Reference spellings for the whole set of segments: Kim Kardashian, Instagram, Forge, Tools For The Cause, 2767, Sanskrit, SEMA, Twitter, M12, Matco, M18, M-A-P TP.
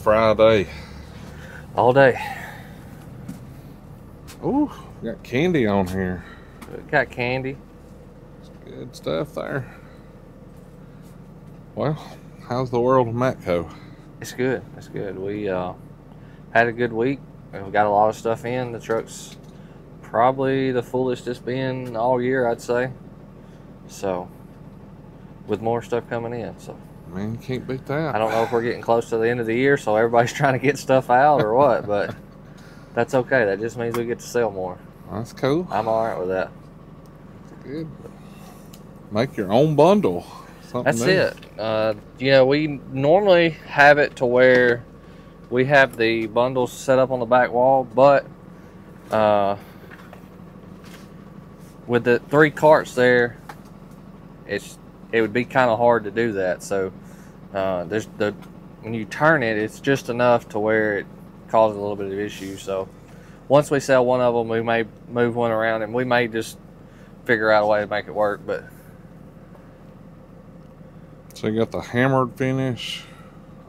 Friday. All day. Ooh, got candy on here. It got candy. Good stuff there. Well, how's the world of Matco? It's good. It's good. We had a good week. We've got a lot of stuff in. The truck's probably the fullest it's been all year, I'd say. So, with more stuff coming in, so. Man, you can't beat that. I don't know if we're getting close to the end of the year, so everybody's trying to get stuff out or what, but that's okay. That just means we get to sell more. That's cool. I'm all right with that. Good. Make your own bundle. That's it. You know, we normally have it to where we have the bundles set up on the back wall, but with the 3 carts there, it would be kind of hard to do that. So when you turn it, it's just enough to where it causes a little bit of issue. So once we sell one of them, we may move one around, and we may just figure out a way to make it work. But so you got the hammered finish,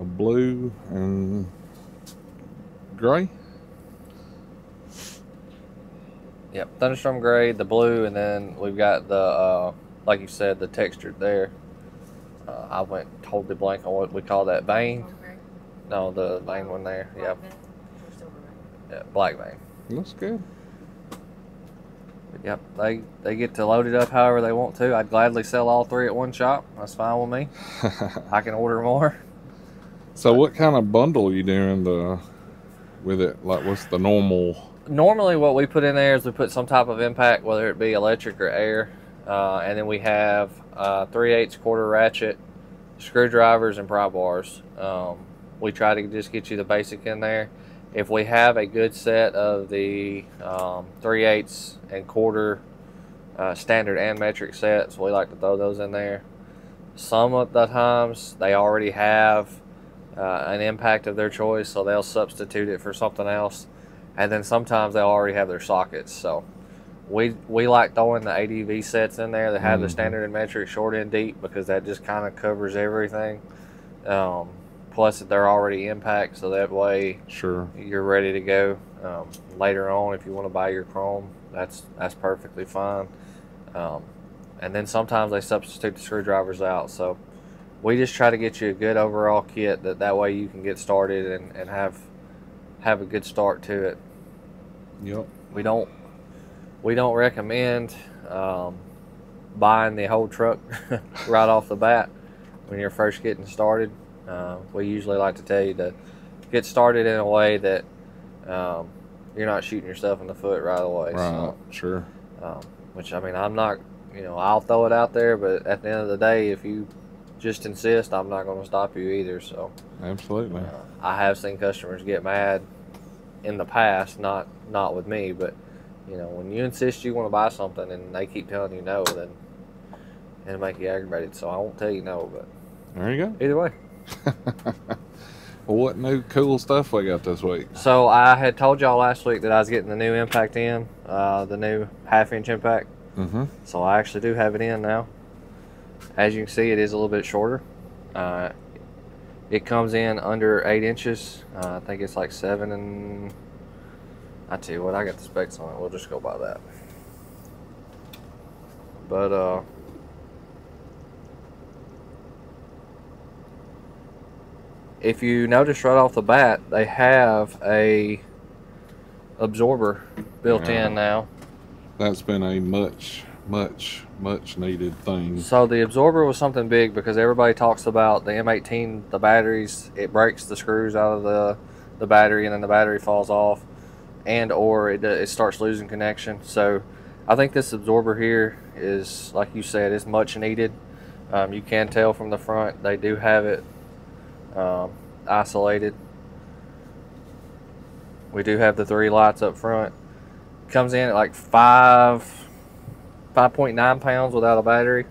a blue and gray. Yep, thunderstorm gray, the blue, and then we've got the like you said, the textured there. I went totally blank on what we call that vein. No, the vein one there. Black, yep. Yeah, black vein. Looks good. But yep, they get to load it up however they want to. I'd gladly sell all 3 at one shop. That's fine with me. I can order more. So what kind of bundle are you doing with it? Like, what's the normal? Normally what we put in there is we put some type of impact, whether it be electric or air. And then we have 3/8 quarter ratchet, screwdrivers, and pry bars. We try to just get you the basic in there. If we have a good set of the 3/8 and quarter standard and metric sets, we like to throw those in there. Some of the times they already have an impact of their choice, so they'll substitute it for something else. And then sometimes they'll already have their sockets. So we like throwing the ADV sets in there that have the standard and metric short and deep, because that just kind of covers everything. Plus that they're already impact, so that way you're ready to go. Later on, if you want to buy your chrome, that's perfectly fine. And then sometimes they substitute the screwdrivers out. So we just try to get you a good overall kit that way you can get started and have a good start to it. Yep. We don't recommend buying the whole truck right off the bat when you're first getting started. We usually like to tell you to get started in a way that you're not shooting yourself in the foot right away. Right, so, sure. Which, I mean, I'm not, you know, I'll throw it out there, but at the end of the day, if you just insist, I'm not going to stop you either. So, absolutely. I have seen customers get mad in the past, not with me, but you know, when you insist you want to buy something and they keep telling you no, then it'll make you aggravated. So I won't tell you no, but there you go. Either way. Well, what new cool stuff we got this week? So I had told y'all last week that I was getting the new impact in, the new half-inch impact. So I actually do have it in now. As you can see, it is a little bit shorter. It comes in under 8 inches. I think it's like 7 and... I tell you what, I got the specs on it. We'll just go by that. But, if you notice right off the bat, they have a absorber built in now. That's been a much needed thing. So the absorber was something big, because everybody talks about the M18, the batteries, it breaks the screws out of the battery, and then the battery falls off, and or it starts losing connection. So I think this absorber here is, like you said, is much needed. You can tell from the front, they do have it isolated. We do have the 3 lights up front. Comes in at like 5.9 pounds without a battery.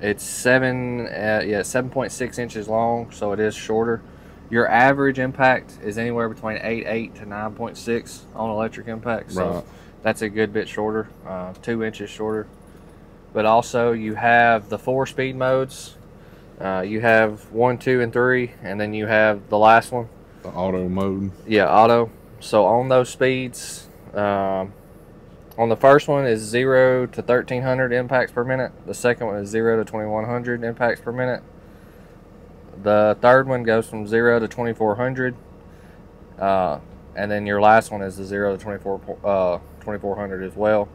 It's 7.6 inches long, so it is shorter. Your average impact is anywhere between 8.8 to 9.6 on electric impact, so that's a good bit shorter, 2 inches shorter. But also you have the 4 speed modes. You have 1, 2, and 3, and then you have the last one. The auto mode. Yeah, auto. So on those speeds, on the first one is 0 to 1,300 impacts per minute. The second one is 0 to 2,100 impacts per minute. The third one goes from 0 to 2,400. And then your last one is the 0 to 2,400 as well.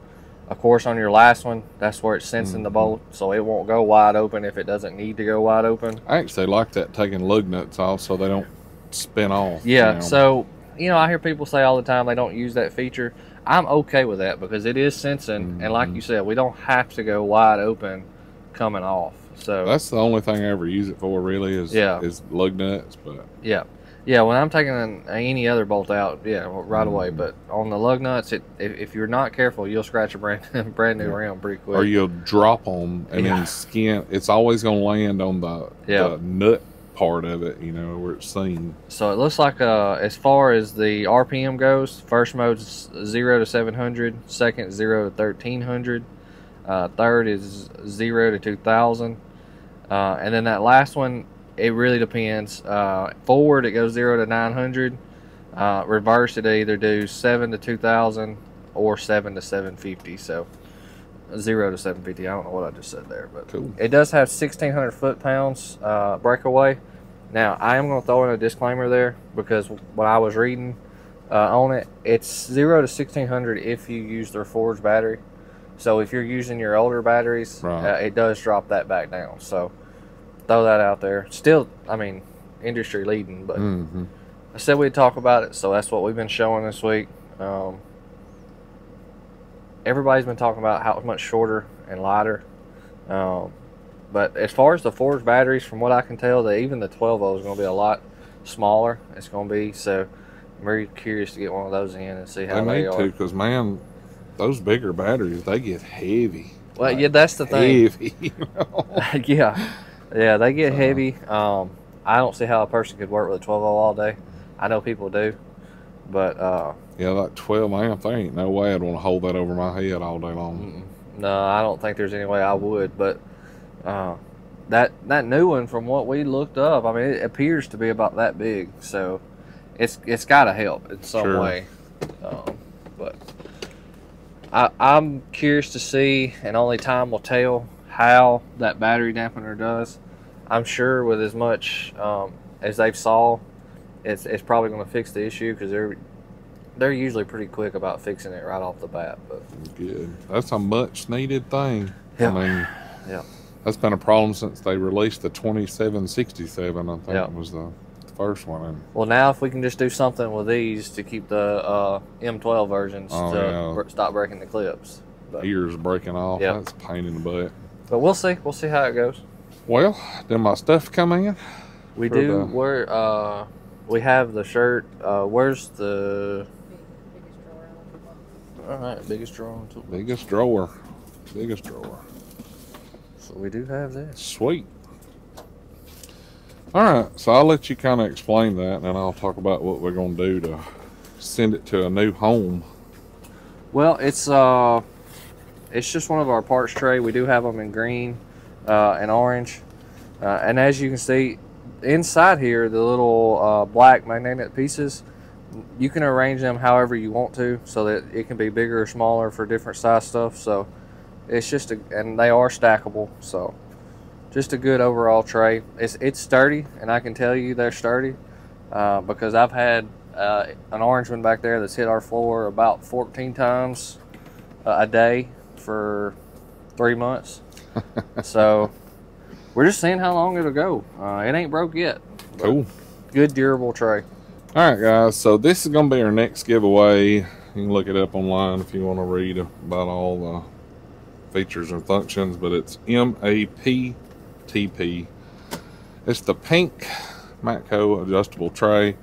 Of course, on your last one, that's where it's sensing the bolt, so it won't go wide open if it doesn't need to go wide open. I actually like that, taking lug nuts off so they don't spin off. Yeah, you know. So, you know, I hear people say all the time they don't use that feature. I'm okay with that because it is sensing, and like you said, we don't have to go wide open coming off. So that's the only thing I ever use it for, really, is lug nuts. But yeah, when I'm taking any other bolt out, right away. But on the lug nuts, if you're not careful, you'll scratch a brand new round pretty quick. Or you'll drop them and then skin. It's always going to land on the nut part of it, you know, where it's seen. So it looks like as far as the RPM goes, first mode's 0 to 700, second 0 to 1,300, third is 0 to 2,000. And then that last one, it really depends. Forward, it goes 0 to 900. Reverse, it either do 7 to 2,000 or 7 to 750. So 0 to 750. I don't know what I just said there. But cool. It does have 1,600 foot-pounds breakaway. Now, I am going to throw in a disclaimer there because what I was reading on it, it's 0 to 1,600 if you use their Forge battery. So if you're using your older batteries, it does drop that back down. So throw that out there. Still, I mean, industry leading, but I said we'd talk about it, so that's what we've been showing this week. Everybody's been talking about how it's much shorter and lighter, but as far as the Forge batteries, from what I can tell, that even the 12-volt is going to be a lot smaller. It's going to be, so I'm very curious to get one of those in and see how they are. Because, man, those bigger batteries, they get heavy. Well, like, yeah, that's the thing. Heavy, you know? Yeah, they get heavy. I don't see how a person could work with a 12-volt all day. I know people do, but yeah, like 12 amp, there ain't no way I'd want to hold that over my head all day long. No, I don't think there's any way I would. But that new one, from what we looked up, I mean, it appears to be about that big, so it's got to help in some way. But I'm curious to see, and only time will tell, how that battery dampener does. I'm sure with as much as they've saw, it's probably going to fix the issue, because they're usually pretty quick about fixing it right off the bat. But good, that's a much needed thing. Yeah. I mean, yeah, that's been a problem since they released the 2767. I think was the first one. And well, now if we can just do something with these to keep the M12 versions stop breaking the clips. But ears breaking off. Yeah. That's a pain in the butt. But we'll see. We'll see how it goes. Well, did my stuff come in? We do. We have the shirt. Where's the biggest drawer? All right, biggest drawer. Biggest drawer. Biggest drawer. So we do have that. Sweet. All right. So I'll let you kind of explain that, and then I'll talk about what we're gonna do to send it to a new home. Well, it's just one of our parts tray. We do have them in green and orange, and as you can see inside here, the little black magnetic pieces, you can arrange them however you want to, so that it can be bigger or smaller for different size stuff. So it's just and they are stackable, so just a good overall tray. It's sturdy, and I can tell you they're sturdy because I've had an orange one back there that's hit our floor about 14 times a day for 3 months. So we're just seeing how long it'll go. It ain't broke yet. Cool. Good durable tray. All right, guys, so this is going to be our next giveaway. You can look it up online if you want to read about all the features and functions, but it's M-A-P TP. It's the pink Matco adjustable tray,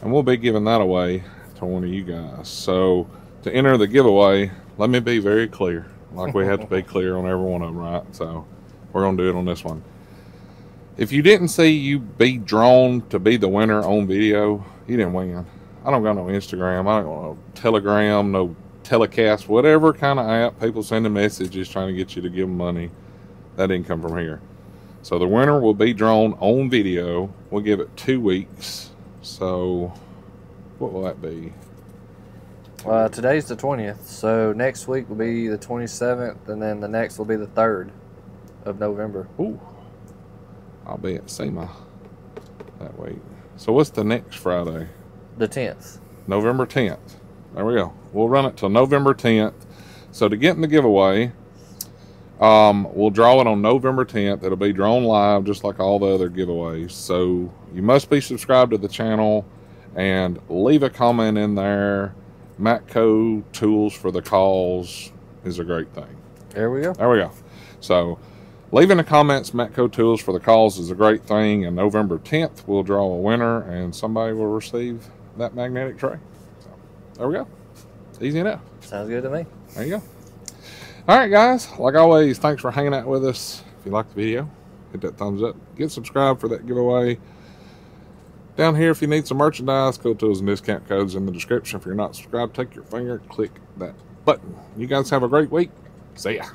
and we'll be giving that away to one of you guys. So to enter the giveaway, let me be very clear. Like, we have to be clear on every one of them, right? So we're going to do it on this one. If you didn't see you be drawn to be the winner on video, you didn't win. I don't got no Instagram. I don't got no Telegram, no telecast, whatever kind of app. People send a message just trying to get you to give them money. That didn't come from here. So the winner will be drawn on video. We'll give it 2 weeks. So what will that be? Today's the 20th, so next week will be the 27th, and then the next will be the 3rd of November. Ooh, I'll be at SEMA that week. So what's the next Friday? The 10th. November 10th. There we go. We'll run it till November 10th. So to get in the giveaway, we'll draw it on November 10th. It'll be drawn live just like all the other giveaways. So you must be subscribed to the channel and leave a comment in there. Matco Tools for the Cause is a great thing. There we go. There we go. So leave in the comments, Matco Tools for the Cause is a great thing, and November 10th we'll draw a winner and somebody will receive that magnetic tray. So there we go. Easy enough. Sounds good to me. There you go. All right, guys. Like always, thanks for hanging out with us. If you like the video, hit that thumbs up. Get subscribed for that giveaway. Down here, if you need some merchandise, cool tools and discount codes in the description. If you're not subscribed, take your finger, click that button. You guys have a great week. See ya.